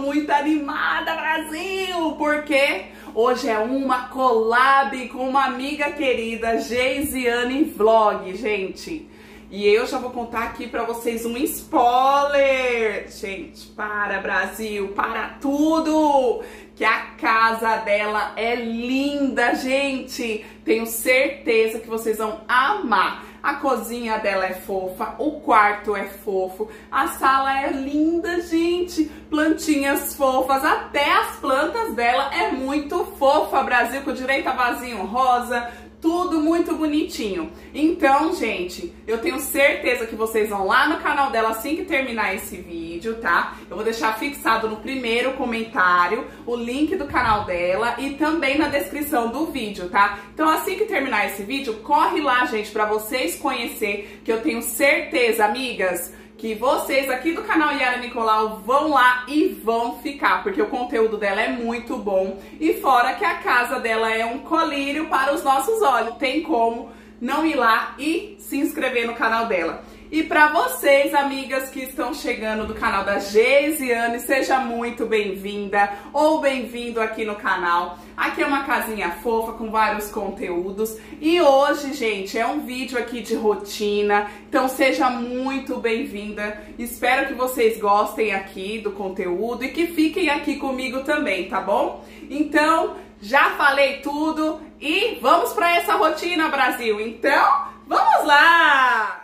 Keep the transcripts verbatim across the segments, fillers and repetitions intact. muito animada, Brasil, porque hoje é uma collab com uma amiga querida, Geisiane Vlog, gente. E eu já vou contar aqui pra vocês um spoiler. Gente, para, Brasil, para tudo! Que a casa dela é linda, gente. Tenho certeza que vocês vão amar. A cozinha dela é fofa, o quarto é fofo, a sala é linda, gente. Plantinhas fofas, até as plantas dela é muito fofa, Brasil, com direito a vasinho rosa. Tudo muito bonitinho. Então, gente, eu tenho certeza que vocês vão lá no canal dela assim que terminar esse vídeo, tá? Eu vou deixar fixado no primeiro comentário o link do canal dela e também na descrição do vídeo, tá? Então, assim que terminar esse vídeo, corre lá, gente, pra vocês conhecer, que eu tenho certeza, amigas, que vocês aqui do canal Iara Nicolau vão lá e vão ficar, porque o conteúdo dela é muito bom. E fora que a casa dela é um colírio para os nossos olhos, tem como não ir lá e se inscrever no canal dela. E para vocês, amigas, que estão chegando do canal da Geisiane, seja muito bem-vinda ou bem-vindo aqui no canal. Aqui é uma casinha fofa com vários conteúdos. E hoje, gente, é um vídeo aqui de rotina, então seja muito bem-vinda. Espero que vocês gostem aqui do conteúdo e que fiquem aqui comigo também, tá bom? Então, já falei tudo e vamos para essa rotina, Brasil. Então, vamos lá!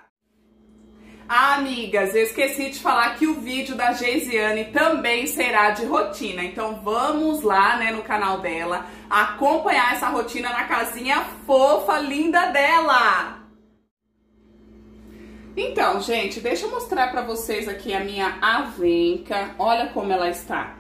Ah, amigas, eu esqueci de falar que o vídeo da Geisiane também será de rotina. Então vamos lá, né, no canal dela, acompanhar essa rotina na casinha fofa, linda dela. Então, gente, deixa eu mostrar pra vocês aqui a minha avenca. Olha como ela está.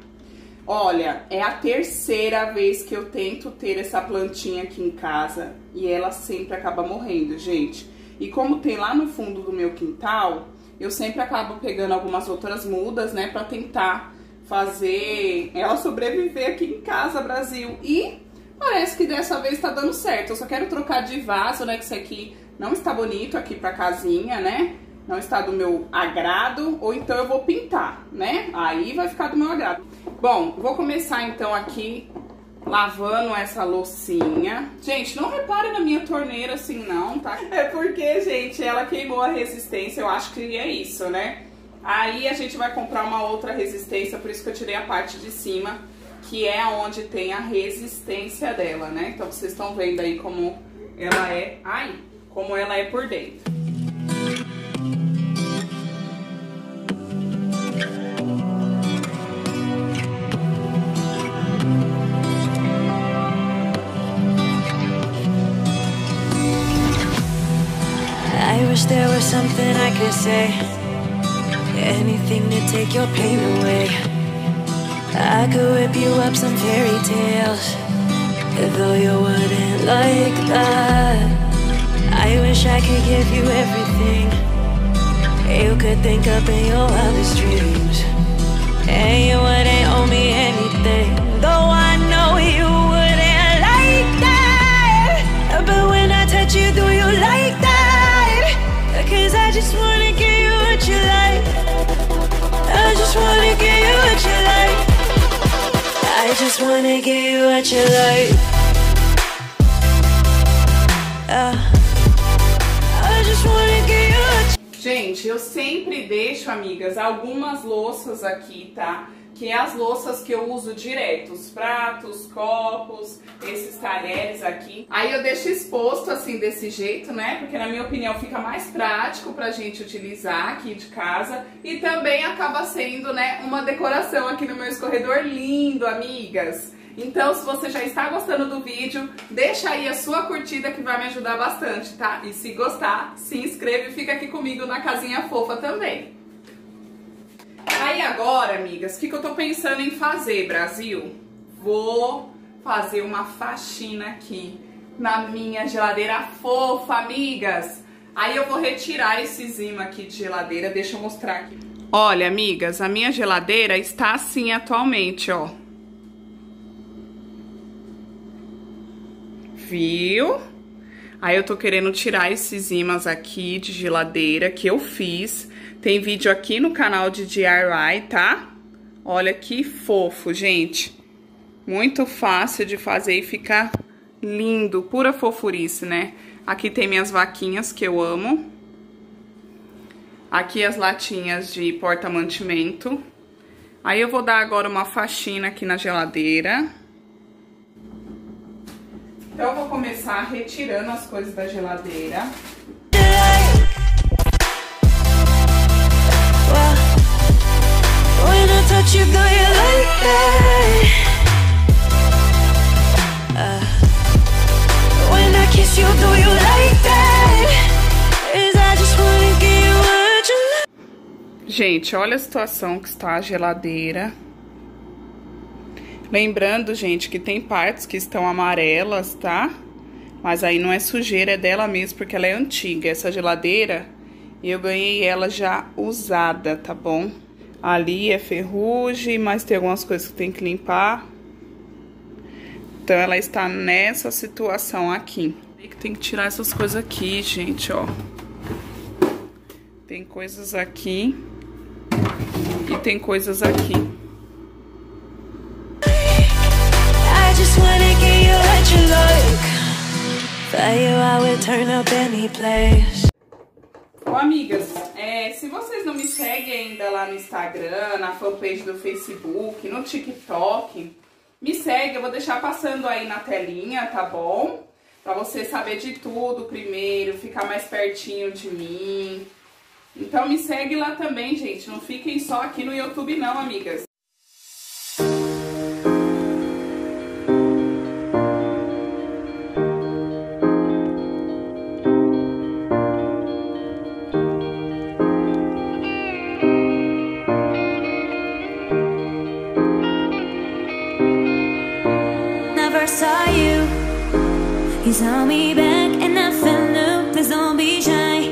Olha, é a terceira vez que eu tento ter essa plantinha aqui em casa e ela sempre acaba morrendo, gente. E como tem lá no fundo do meu quintal, eu sempre acabo pegando algumas outras mudas, né, pra tentar fazer ela sobreviver aqui em casa, Brasil. E parece que dessa vez tá dando certo. Eu só quero trocar de vaso, né, que isso aqui não está bonito aqui pra casinha, né, não está do meu agrado, ou então eu vou pintar, né, aí vai ficar do meu agrado. Bom, vou começar então aqui lavando essa loucinha. Gente, não repare na minha torneira assim não, tá? É porque, gente, ela queimou a resistência, eu acho que é isso, né? Aí a gente vai comprar uma outra resistência, por isso que eu tirei a parte de cima, que é onde tem a resistência dela, né? Então vocês estão vendo aí como ela é, ai, como ela é por dentro. There was something I could say, anything to take your pain away. I could whip you up some fairy tales, though you wouldn't like that. I wish I could give you everything you could think of in your wildest dreams, and you wouldn't owe me anything, though I know you wouldn't like that. But when I touch you, do you like that? Cause I just wanna give you what you like. I just wanna give you what you like. I just wanna give you what you like. Uh. I just wanna give you what you... Gente, eu sempre deixo, amigas, algumas louças aqui, tá? Que é as louças que eu uso direto, os pratos, copos, esses talheres aqui. Aí eu deixo exposto assim, desse jeito, né? Porque na minha opinião fica mais prático pra gente utilizar aqui de casa. E também acaba sendo, né, uma decoração aqui no meu escorredor lindo, amigas. Então, se você já está gostando do vídeo, deixa aí a sua curtida que vai me ajudar bastante, tá? E se gostar, se inscreve e fica aqui comigo na casinha fofa também. Aí agora, amigas, o que, que eu tô pensando em fazer, Brasil? Vou fazer uma faxina aqui na minha geladeira fofa, amigas. Aí eu vou retirar esse zima aqui de geladeira, deixa eu mostrar aqui. Olha, amigas, a minha geladeira está assim atualmente, ó. Viu? Aí eu tô querendo tirar esses ímãs aqui de geladeira que eu fiz. Tem vídeo aqui no canal de D I Y, tá? Olha que fofo, gente. Muito fácil de fazer e ficar lindo, pura fofurice, né? Aqui tem minhas vaquinhas que eu amo. Aqui as latinhas de porta-mantimento. Aí eu vou dar agora uma faxina aqui na geladeira. Então eu vou começar retirando as coisas da geladeira. Gente, olha a situação que está a geladeira. Lembrando, gente, que tem partes que estão amarelas, tá? Mas aí não é sujeira, é dela mesmo, porque ela é antiga. Essa geladeira, eu ganhei ela já usada, tá bom? Ali é ferrugem, mas tem algumas coisas que tem que limpar. Então ela está nessa situação aqui. Tem que tirar essas coisas aqui, gente, ó. Tem coisas aqui... E tem coisas aqui. Ô, amigas, é, se vocês não me seguem ainda lá no Instagram, na fanpage do Facebook, no TikTok, me segue, eu vou deixar passando aí na telinha, tá bom? Pra você saber de tudo primeiro, ficar mais pertinho de mim. Então me segue lá também, gente. Não fiquem só aqui no YouTube não, amigas. Never saw you. You saw me back and I fell new. Please don't be shy.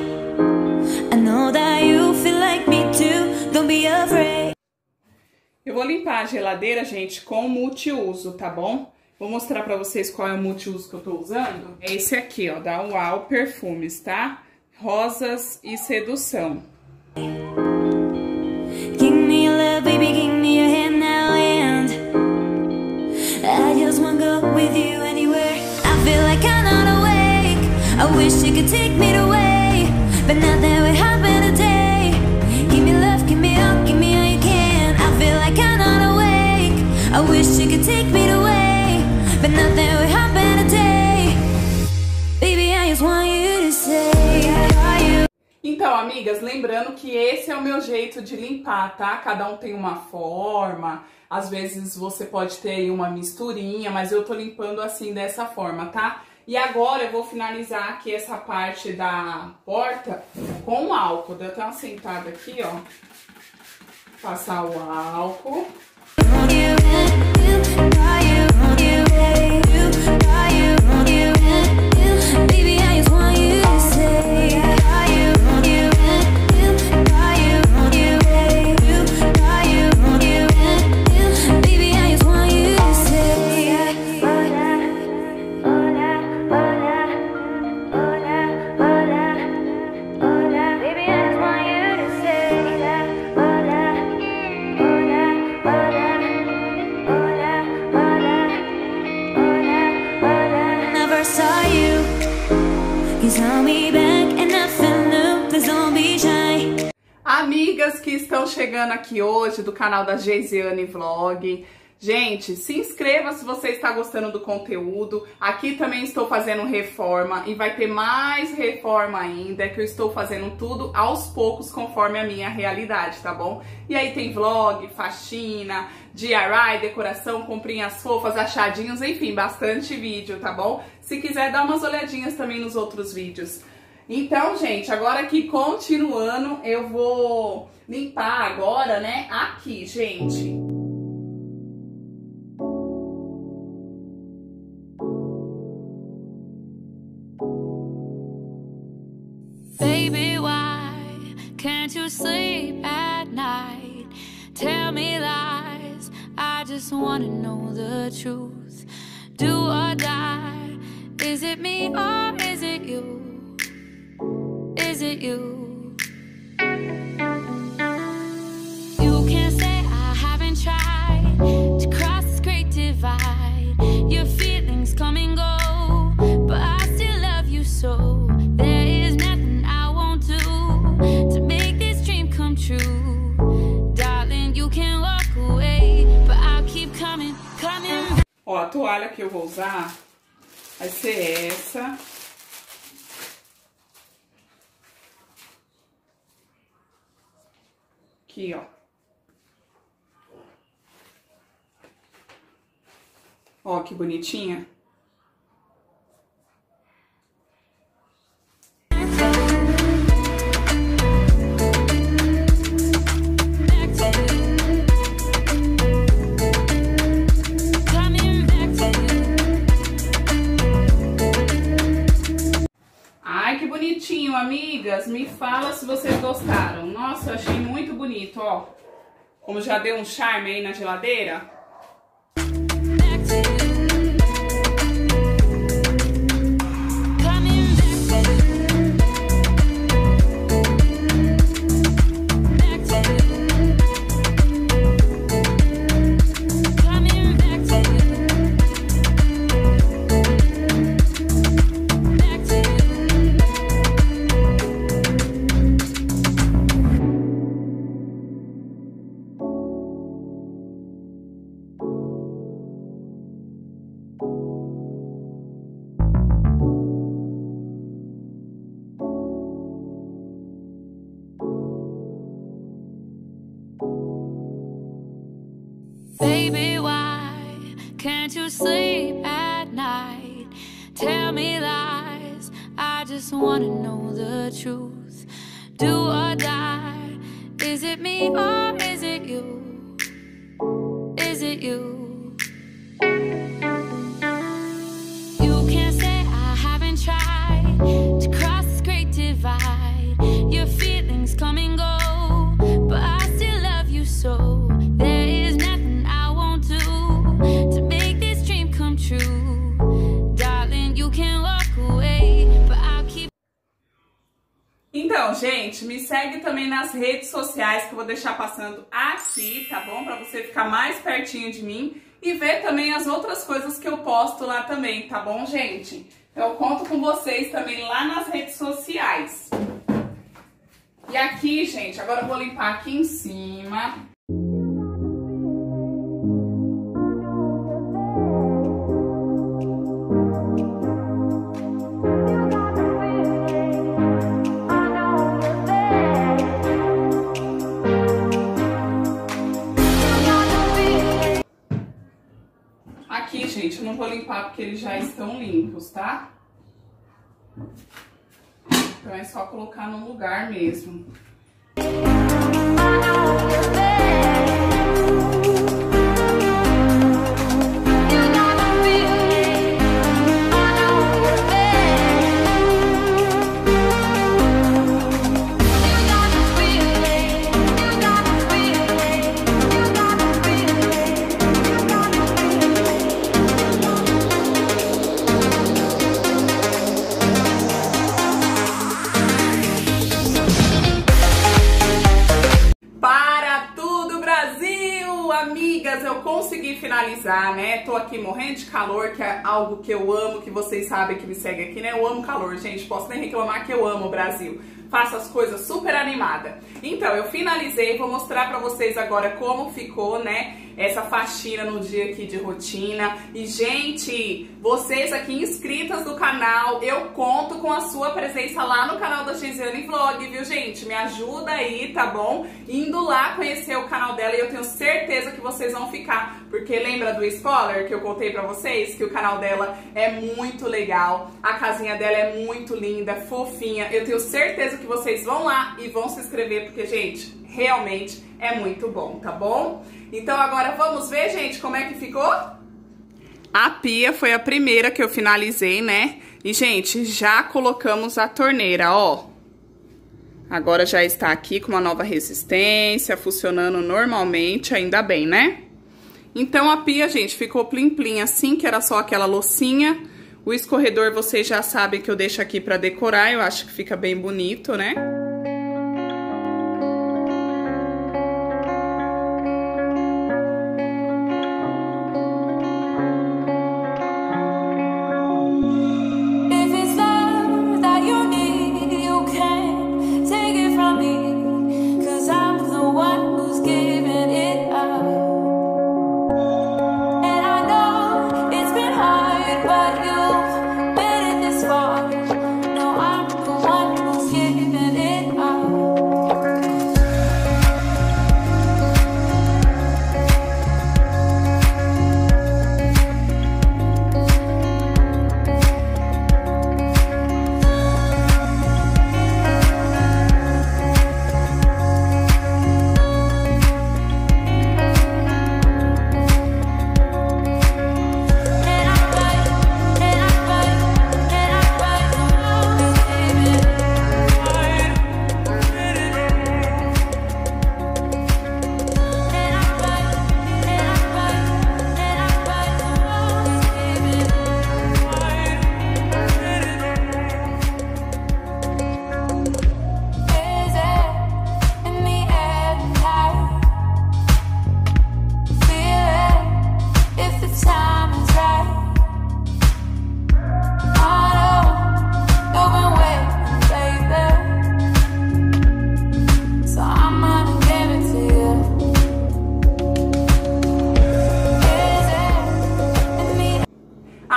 Eu vou limpar a geladeira, gente, com multiuso, tá bom? Vou mostrar pra vocês qual é o multiuso que eu tô usando. É esse aqui, ó, da Uau Perfumes, tá? Rosas e Sedução. I wish you could take me away, but nothing would happen today. Baby, I just want you to say I love you. Então, amigas, lembrando que esse é o meu jeito de limpar, tá? Cada um tem uma forma. Às vezes você pode ter uma misturinha, mas eu tô limpando assim dessa forma, tá? E agora eu vou finalizar aqui essa parte da porta com álcool. Deu até uma sentada aqui, ó. Passar o álcool. Amigas que estão chegando aqui hoje do canal da Geisiane Vlog, gente, se inscreva se você está gostando do conteúdo. Aqui também estou fazendo reforma e vai ter mais reforma ainda, que eu estou fazendo tudo aos poucos conforme a minha realidade, tá bom? E aí tem vlog, faxina, D I Y, decoração, comprinhas fofas, achadinhos, enfim, bastante vídeo, tá bom? Se quiser dar umas olhadinhas também nos outros vídeos. Então, gente, agora aqui continuando, eu vou limpar agora, né, aqui, gente. Baby, why can't you sleep at night? Tell me lies, I just wanna know the truth. Do or die, is it me or is it you? Is it you? You can't say I haven't tried. toalha que eu vou usar vai ser essa. Aqui, ó. Ó, que bonitinha. Amigas, me fala se vocês gostaram. Nossa, eu achei muito bonito, ó. Como já deu um charme aí na geladeira. Baby, why can't you sleep at night? Tell me lies, I just wanna know the truth. Do or die, is it me or is it you? Is it you? You can't say I haven't tried to cross this great divide. Your feelings come and go, but I still love you so. Então, gente, me segue também nas redes sociais que eu vou deixar passando aqui, tá bom? Pra você ficar mais pertinho de mim e ver também as outras coisas que eu posto lá também, tá bom, gente? Então, eu conto com vocês também lá nas redes sociais. E aqui, gente, agora eu vou limpar aqui em cima. Gente, eu não vou limpar porque eles já estão limpos, tá? Então é só colocar no lugar mesmo. Finalizar, né? Tô aqui morrendo de calor, que é algo que eu amo, que vocês sabem que me seguem aqui, né? Eu amo calor, gente. Posso nem reclamar que eu amo o Brasil. Faço as coisas super animada. Então, eu finalizei, vou mostrar pra vocês agora como ficou, né? Essa faxina no dia aqui de rotina. E, gente, vocês aqui inscritas do canal, eu conto com a sua presença lá no canal da Geisiane Vlog, viu, gente? Me ajuda aí, tá bom? Indo lá conhecer o canal dela e eu tenho certeza que vocês vão ficar. Porque lembra do spoiler que eu contei pra vocês? Que o canal dela é muito legal. A casinha dela é muito linda, fofinha. Eu tenho certeza que vocês vão lá e vão se inscrever, porque, gente, realmente é muito bom, tá bom? Então agora vamos ver, gente, como é que ficou? A pia foi a primeira que eu finalizei, né? E, gente, já colocamos a torneira, ó. Agora já está aqui com uma nova resistência, funcionando normalmente, ainda bem, né? Então a pia, gente, ficou plim-plim assim, que era só aquela loucinha. O escorredor vocês já sabem que eu deixo aqui pra decorar, eu acho que fica bem bonito, né?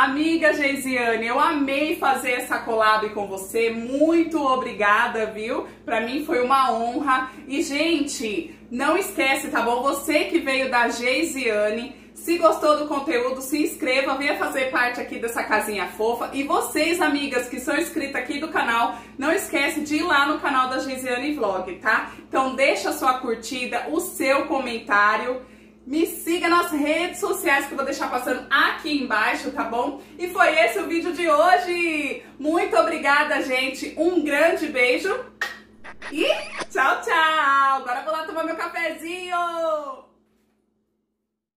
Amiga Geisiane, eu amei fazer essa collab com você, muito obrigada, viu? Pra mim foi uma honra. E gente, não esquece, tá bom? Você que veio da Geisiane, se gostou do conteúdo, se inscreva, venha fazer parte aqui dessa casinha fofa. E vocês, amigas, que são inscritas aqui do canal, não esquece de ir lá no canal da Geisiane Vlog, tá? Então deixa a sua curtida, o seu comentário. Me siga nas redes sociais que eu vou deixar passando aqui embaixo, tá bom? E foi esse o vídeo de hoje. Muito obrigada, gente. Um grande beijo. E tchau, tchau. Agora eu vou lá tomar meu cafezinho.